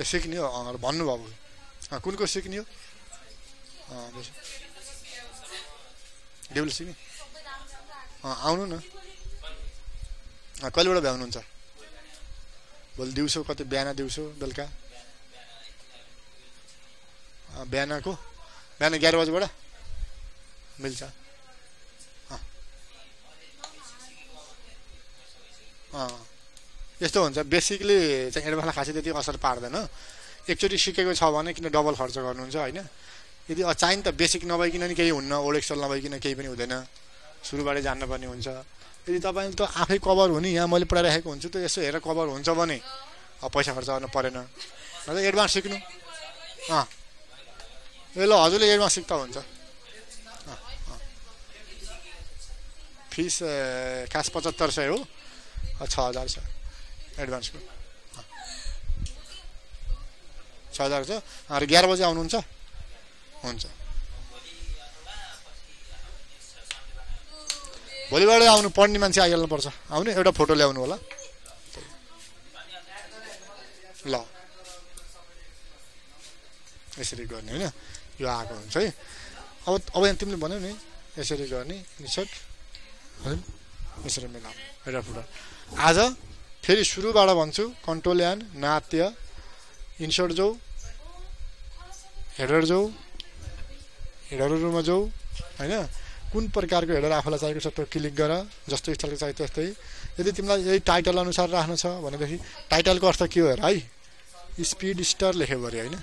सिक्ने हो भन्नु बाबु कुन को सिक्ने हो डेभल सिक्ने आउनु न कहिलेबाट भ्याउनु हुन्छ भोलि दिउँसो कति बिहान दिउँसो बेलुका बिहानको बिहान 11 बजेबाट मिल्छ यस्तो हुन्छ बेसिकली चाहिँ एडभान्सलाई खासै त्यति असर पार्दैन एकचोटी सिकेको छ भने किन डबल खर्च गर्नुहुन्छ हैन यदि अचाइन त बेसिक नभइकिन नि केही हुन्न ओल्ड एक्सेल नभइकिन केही पनि हुँदैन सुरुबाटै जान्नुपर्ने हुन्छ यदि तपाईले त आफै कभर हुनी यहाँ मैले पढाइरहेको हुन्छु त यसो हेरेर कभर हुन्छ भने पैसा खर्च गर्न पर्दैन र एडभान्स सिक्नु ए ल हजुरले एडभान्स सिक्ता हुन्छ फीस खास 7500 हो 6000 छ एडभान्स को 6000 छ र 11 बजे आउनु हुन्छ हुन्छ भोलिबाट आउनु पर्ने मान्छे आइहाल्नु पर्छ आउनु एउटा फोटो ल्याउनु होला ल यसरी गर्ने हैन यो आको हुन्छ है अब यहाँ तिमीले भन्यौ नि यसरी गर्ने इन्सर्ट हैन यसरी मिलाउ एउटा फोटो आज फेरि सुरुबाट भन्छु कन्ट्रोल एन नात्य इन्सर्ट जाऊ हेडर जाऊ हेडरहरुमा जाऊ हैन कुन प्रकारको हेडर आफुलाई चाहिएको छ त्यो क्लिक गर जस्तो स्टाइलको चाहियो त्यस्तै यदि तिमीलाई यही टाइटल अनुसार राख्नु छ भनेदेखि टाइटलको अर्थ के हो हेर है स्पिड स्टार लेख्यो भरी हैन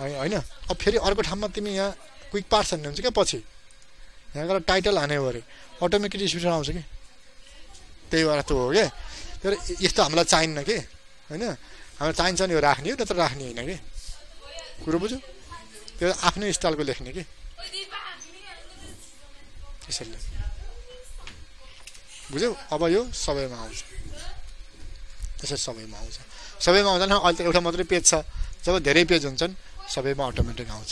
हैन अब फेरि अर्को ठाउँमा तिमी यहाँ क्विक पार्स भन्ने हुन्छ के पछि यहाँ गएर टाइटल हान्यो भरी अटोमेटिक स्पिड आउँछ के त्यही भएर त हो के तर यस्तो हामीलाई चाहिन्न के हैन हामीलाई चाहिन्छ नि यो राख्ने हो नत्र राख्ने हैन के कुरा बुझ्यौ त्यो आफ्नो स्टाइलको लेख्ने के यसले बुझ्यौ अब यो सबैमा आउँछ त्यसै सबैमा आउँदैन अहिले त एउटा मात्रै पेज छ जब धेरै पेज हुन्छन् सबैमा अटोमेटिक आउँछ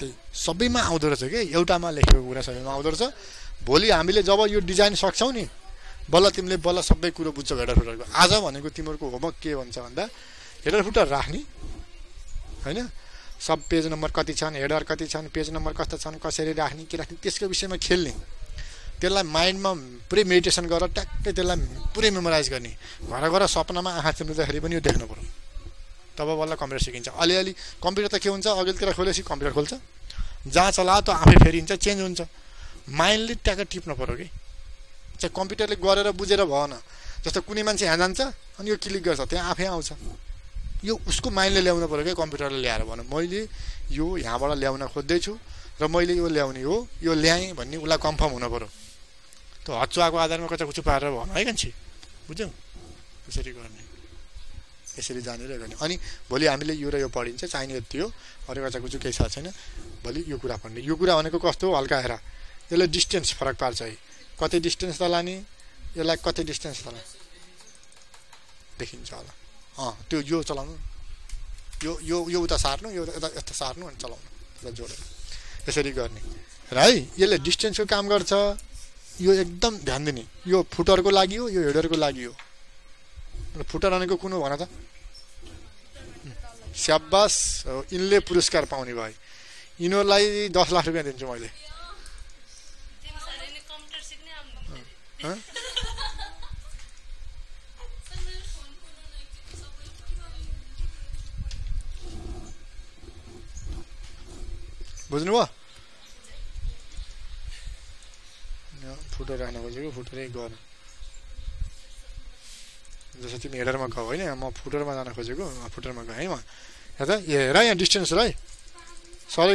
त्यही सबैमा आउँदो रहेछ के एउटामा लेखेको कुरा सबैमा आउँदो रहेछ भोलि हामीले जब यो डिजाइन सक्छौ नि बल्ल तिमीले बल्ल सबै कुरा बुझ्छौ हेडर फुटरको आज भनेको तिम्रो होमवर्क के भन्छ भन्दा हेडर फुटर राख्ने हैन सब पेज नम्बर कति छन् हेडर कति छन् पेज नम्बर कस्ता छन् कसरी राख्ने के राख्ने त्यसको विषयमा खेल्ने त्यसलाई माइन्डमा पुरै मेडिटेसन गरेर ट्याक्कै त्यसलाई पुरै मेमोराइज गर्ने घर घर सपनामा आँखा चिम्लिँदाखेरि पनि यो देख्नु पर्यो तब बल्ल कम्प्युटर सिकिन्छ अलिअलि कम्प्युटर त के हुन्छ अघिल्तिर खोलेपछि कम्प्युटर खोल्छ जहाँ चलायो त आफै फेरिन्छ चेन्ज हुन्छ माइन्डले ट्याक्कै टिप्नु पर्यो कि चाहिँ कम्प्युटरले गरेर बुझेर भएन जस्तो कुनै मान्छे यहाँ जान्छ अनि यो क्लिक गर्छ त्यहाँ आफै आउँछ यो उसको माइन्डले ल्याउनु पर्यो के कम्प्युटरले ल्याएर भन मैले यो यहाँबाट ल्याउन खोज्दै छु र मैले यो ल्याउने हो यो ल्याएँ भन्ने उलाई कन्फर्म हुनु पर्यो त हच्चुवाको आधारमा कचाकुचु पारेर भन है कन्छी बुझ्यौ यसरी गर्ने यसरी जानेर गर्ने अनि भोलि हामीले यो र यो पढिन्छ चाहिने यति हो अरू कचाकुचु केही छैन भोलि यो कुरा पढ्ने यो कुरा भनेको कस्तो हो हल्का हेर यसले डिस्टेन्स फरक पार्छ है कति डिस्टेन्स त लाने यसलाई कति डिस्टेन्स त देखिन्छ होला त्यो यो चलाउनु यो उता सार्नु यो यता सार्नु अनि चलाउनु र जोडेर त्यसरी गर्ने र है यसले डिस्टेन्सको काम गर्छ यो एकदम ध्यान दिने यो फुटरको लागि हो यो हेडरको लागि हो र फुटर भनेको कुन हो भन त शाबास इनले पुरस्कार पाउने भयो इनोलाई 10 लाख रुपैयाँ दिन्छु मैले बुझ्नु भयो न फोटो राख्न खोजेको फोटोले गर्न जस्तो तिमी हेडरमा गयो हैन म फोटोमा जान खोजेको म फोटोमा गएँ है म हेर त हेर यहाँ डिस्टेन्स र है सरी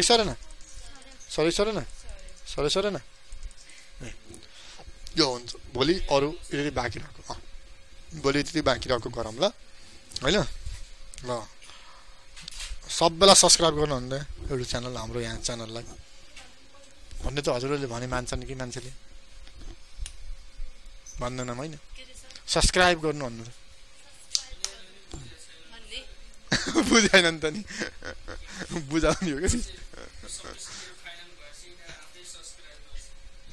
सर न यो हुन्छ भोलि अरु यति बाँकी रहेको गरौँ ल हैन ल सबैलाई सब्स्क्राइब गर्नु हुन्छ एउटा च्यानल हाम्रो यहाँ च्यानललाई भन्ने त हजुरहरुले भने मान्छन् कि मान्छेले भन्दैन हैन सब्स्क्राइब गर्नु भन्नु भन्ने बुझाइन नि त नि बुझाउनु हो के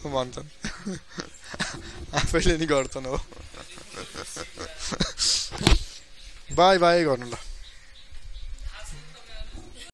भन्छन् आफैले नि गर्छन् हो बाई बाई गर्नु ल